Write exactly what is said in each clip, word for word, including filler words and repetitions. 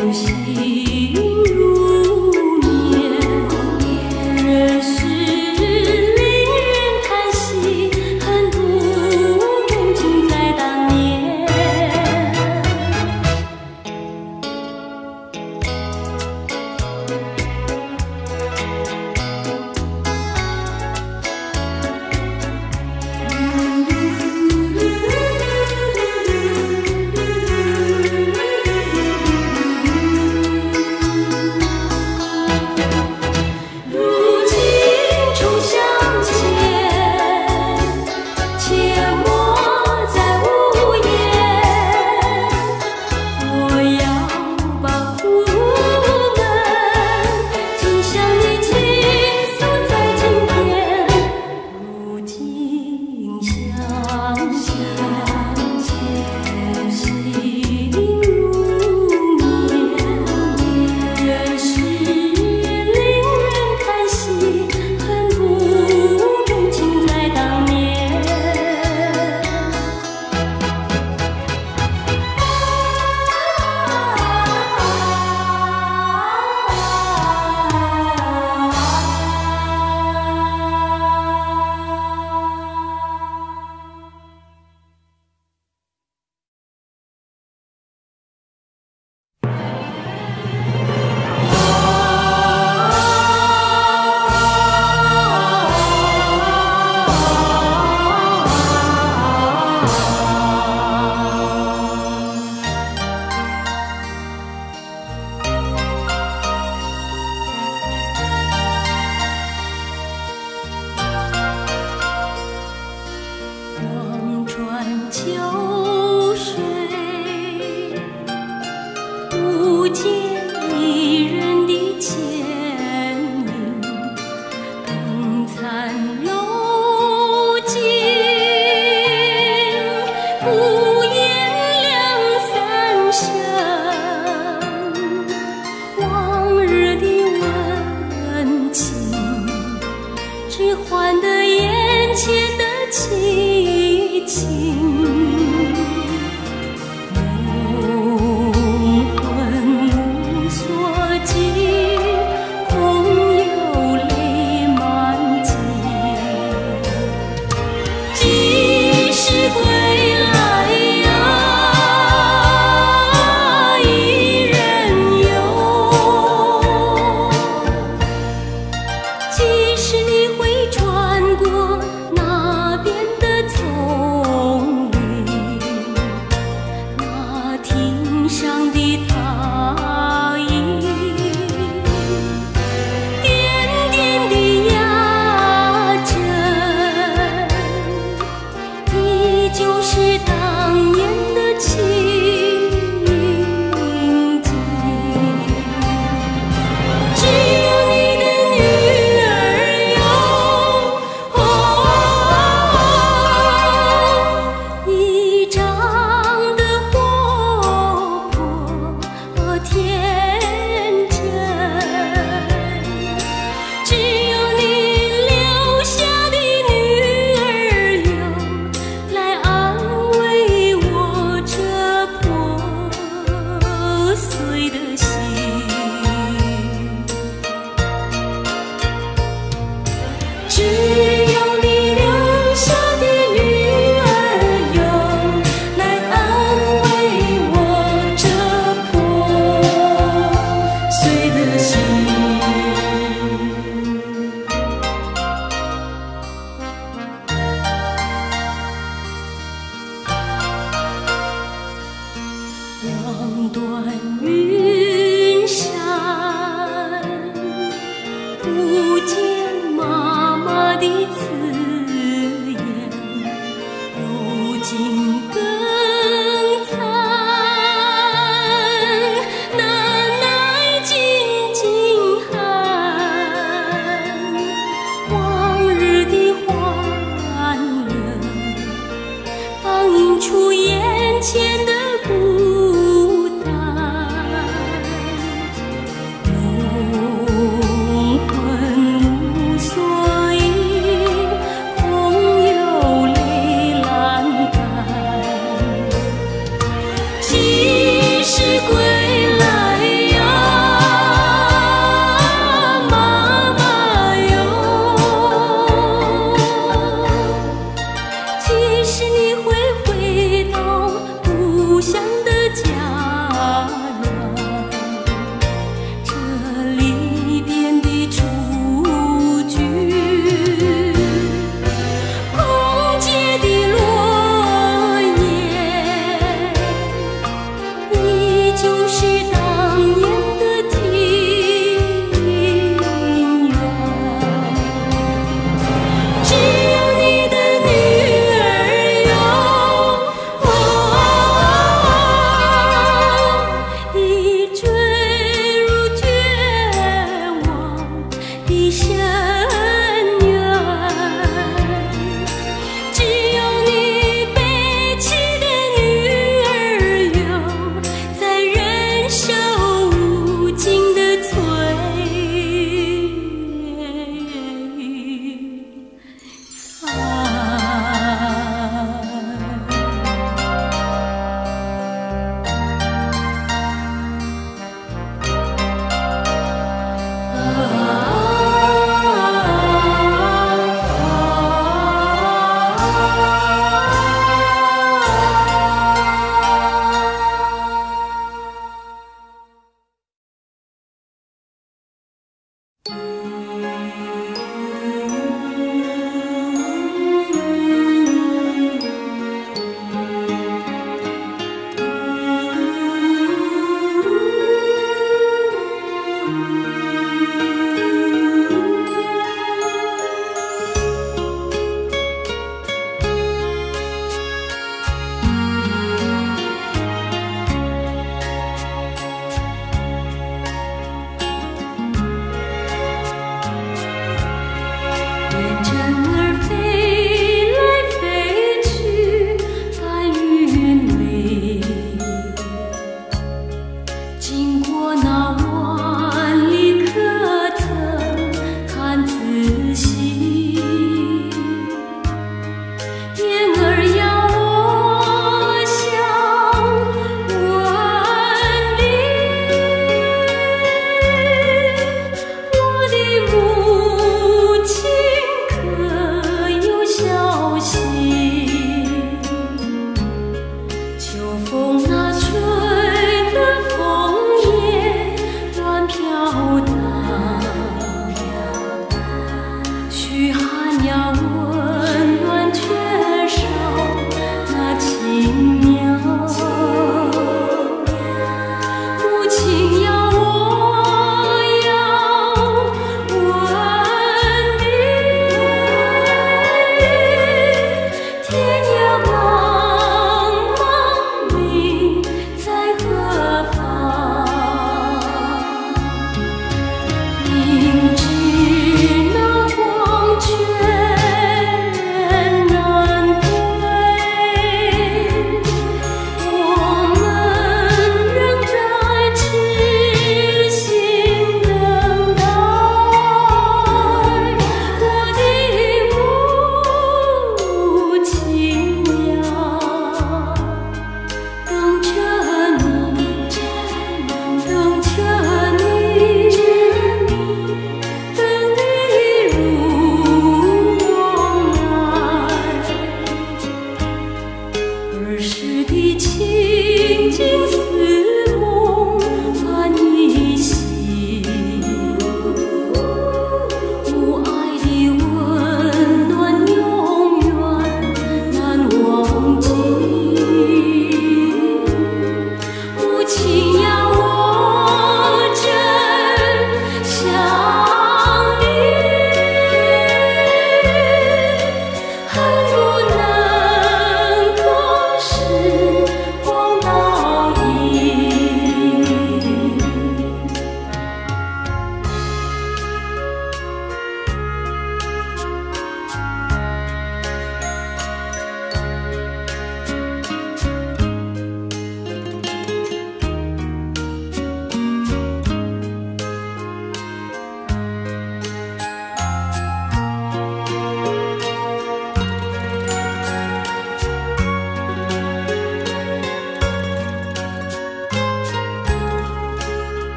我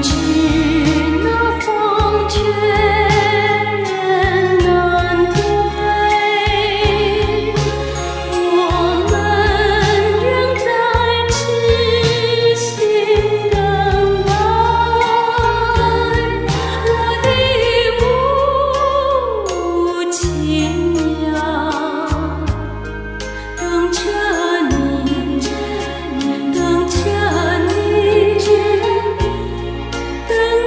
等着你，等着你。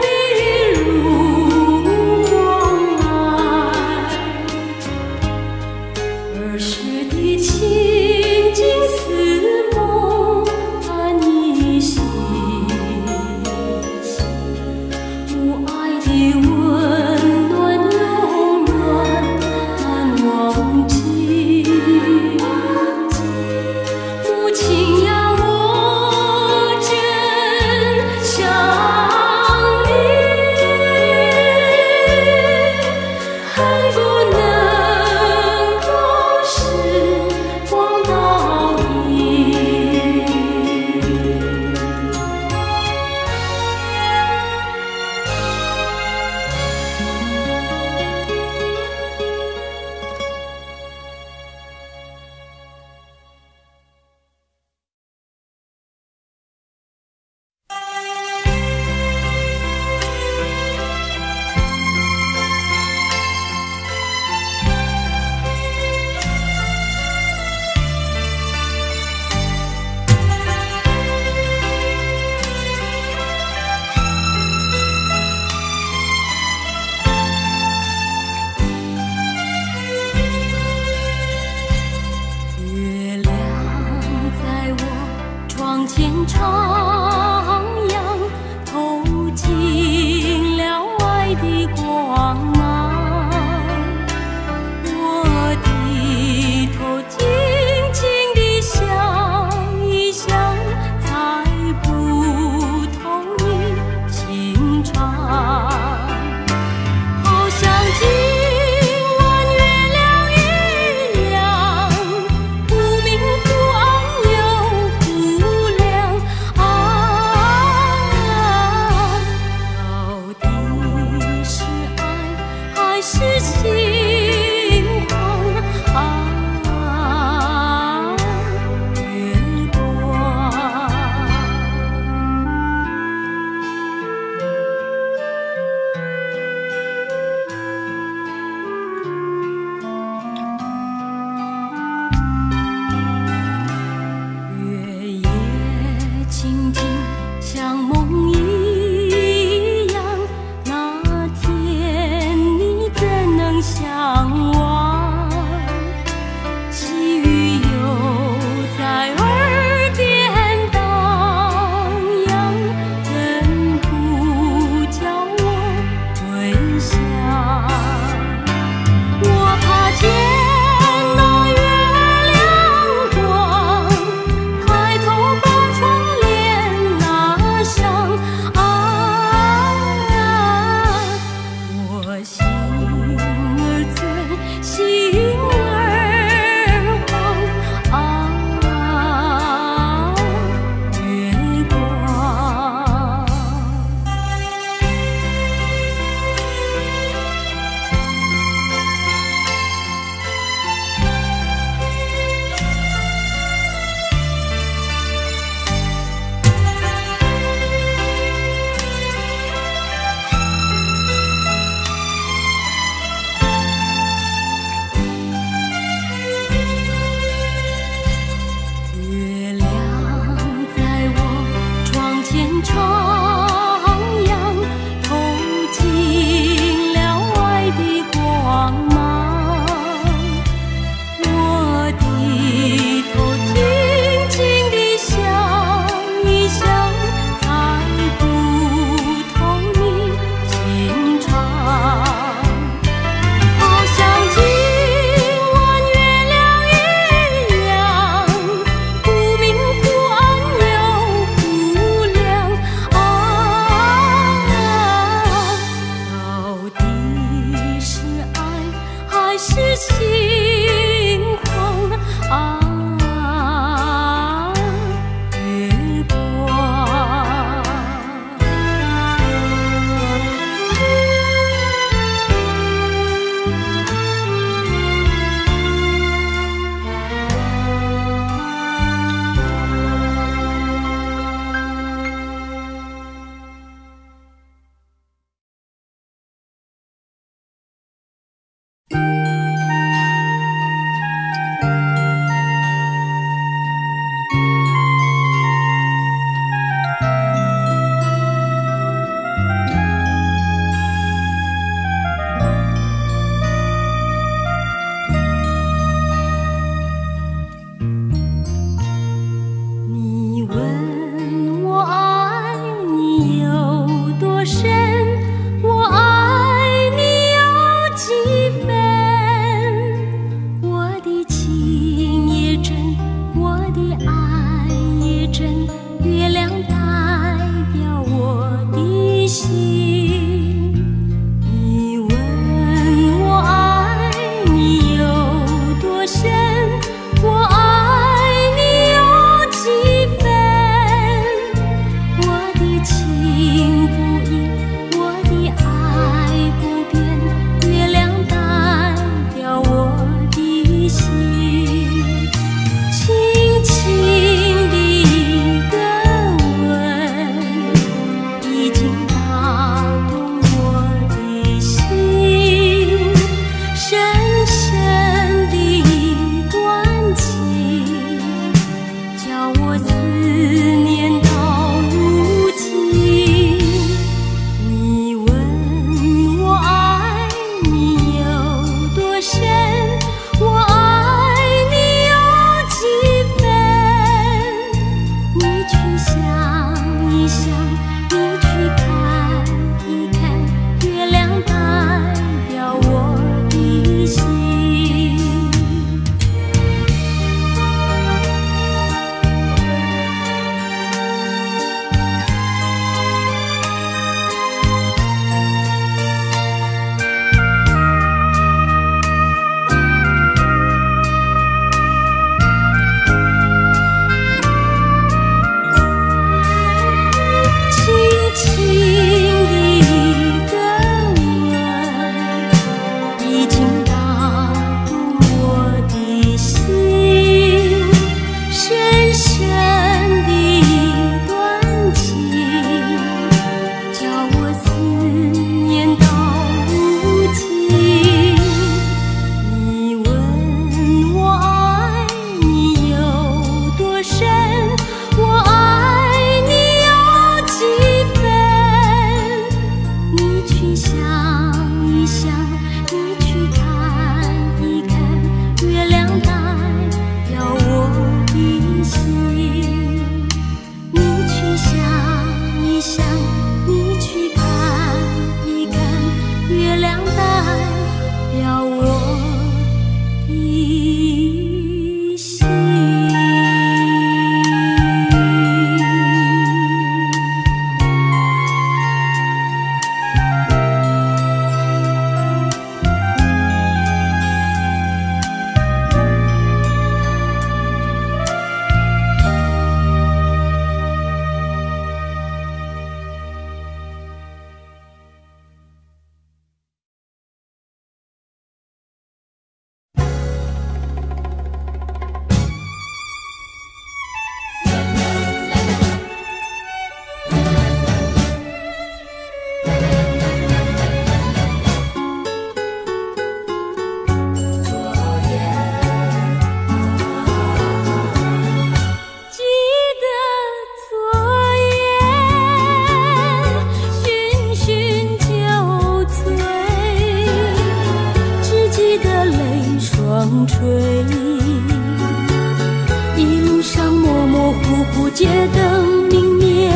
界的明灭，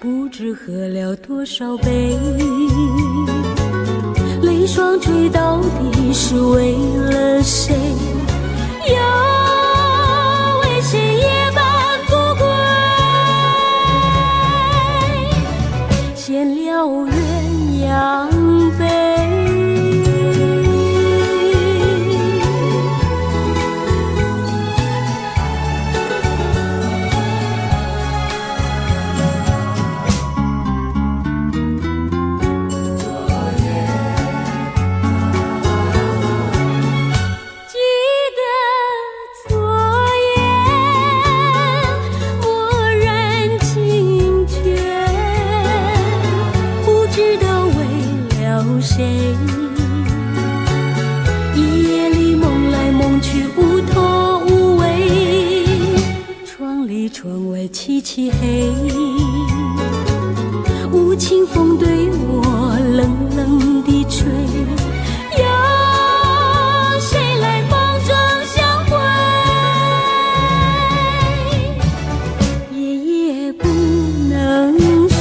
不知喝了多少杯，泪双垂到底是为了谁？又为谁夜半不归？闲聊鸳鸯杯。 漆漆黑，无情风对我冷冷地吹，有谁来梦中相会？夜夜不能睡。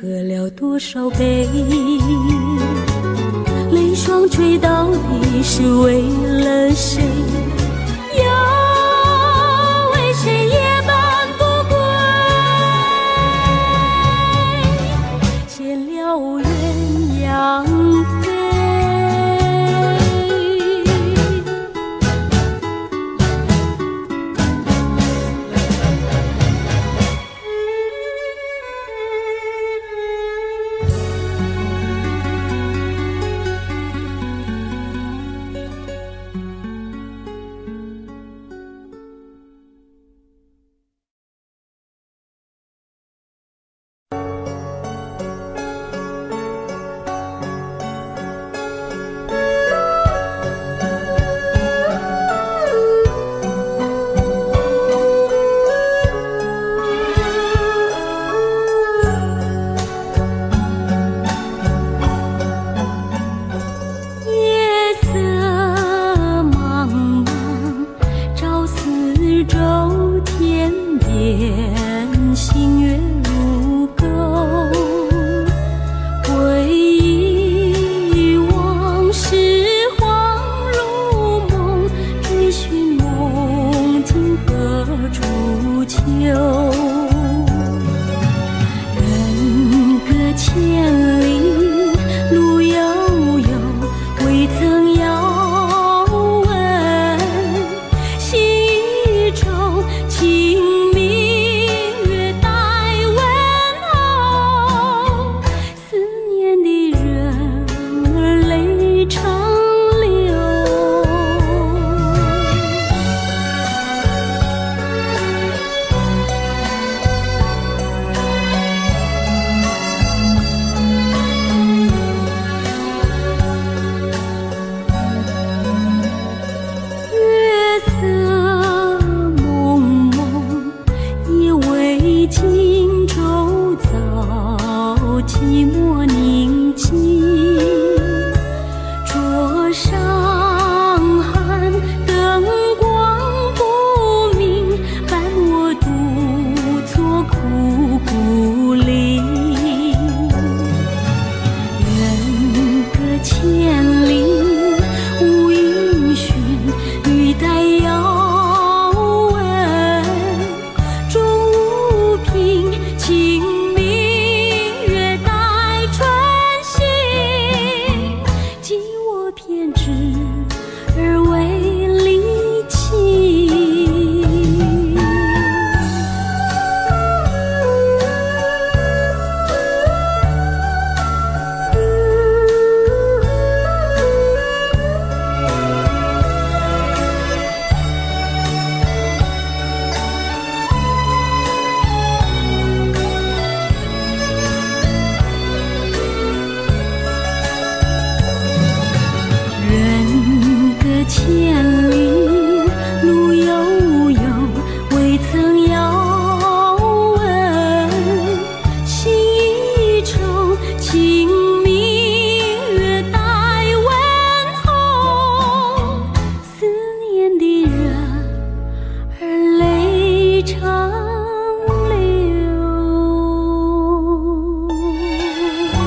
喝了多少杯，泪双垂到底是为了谁？又为谁夜半不归？闲聊鸳鸯杯。 情明月待清明月待问候，思念的人儿泪长流。啊。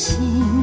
心。